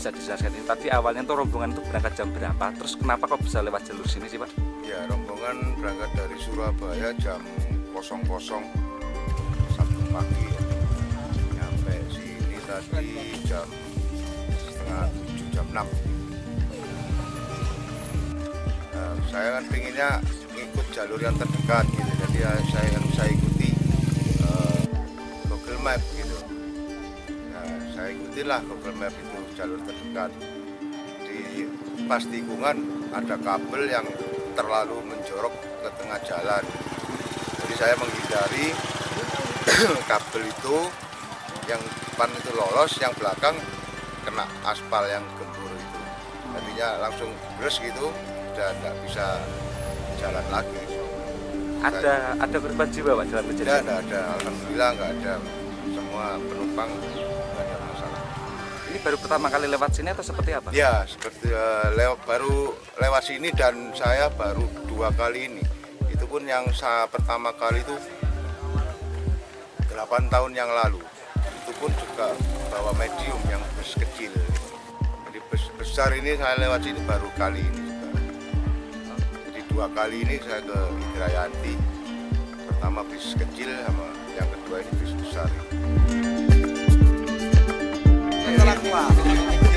bisa dijelaskan ini tadi awalnya tuh rombongan itu berangkat jam berapa, terus kenapa kok bisa lewat jalur sini sih Pak? Ya, rombongan berangkat dari Surabaya jam 00 Sabtu pagi ya. Nyampe sini tadi jam setengah 7, jam 6. Nah, saya kan pinginnya ikut jalur yang terdekat gitu, jadi saya kan bisa ikuti Google Maps gitu. Nah, saya ikutilah Google Maps itu jalur terdekat. Di pas tikungan ada kabel yang terlalu menjorok ke tengah jalan, jadi saya menghindari kabel itu. Yang depan itu lolos, yang belakang kena aspal yang gembur itu, jadinya langsung blus gitu dan nggak bisa jalan lagi. Ada korban jiwa Pak dalam kejadian? Tidak ada, alhamdulillah nggak ada, semua penumpang nggak ada masalah. Ini baru pertama kali lewat sini atau seperti apa? Ya, seperti baru lewat sini, dan saya baru 2 kali ini. Itu pun yang saya pertama kali itu 8 tahun yang lalu. Itu pun juga bawa medium yang bus kecil. Jadi bus besar ini saya lewat sini baru kali ini. 2 kali ini saya ke Indrayanti, pertama bis kecil sama yang kedua ini bis besar.